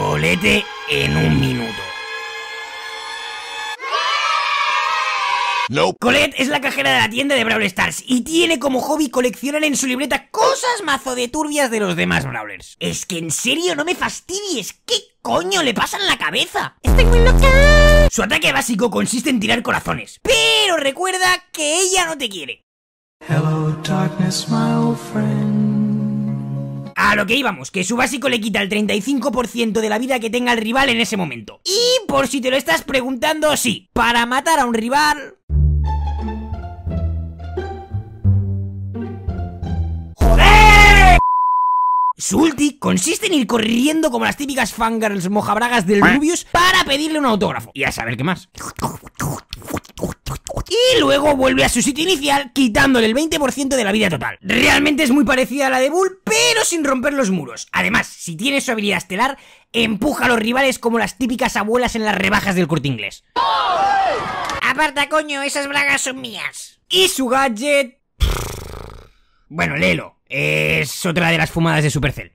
Colette en un minuto. No. Colette es la cajera de la tienda de Brawl Stars y tiene como hobby coleccionar en su libreta cosas mazo de turbias de los demás Brawlers. Es que en serio, no me fastidies, ¿qué coño le pasa en la cabeza? ¡Estoy muy loca! Su ataque básico consiste en tirar corazones, pero recuerda que ella no te quiere. Hello, darkness, my old friend. A lo que íbamos, que su básico le quita el 35% de la vida que tenga el rival en ese momento. Y por si te lo estás preguntando, sí, para matar a un rival... Su ulti consiste en ir corriendo como las típicas fangirls mojabragas del Rubius para pedirle un autógrafo y a saber qué más. Y luego vuelve a su sitio inicial quitándole el 20% de la vida total. Realmente es muy parecida a la de Bull, pero sin romper los muros. Además, si tiene su habilidad estelar, empuja a los rivales como las típicas abuelas en las rebajas del Corte Inglés. Aparta, coño, esas bragas son mías. Y su gadget... Bueno, léelo. Es otra de las fumadas de Supercell.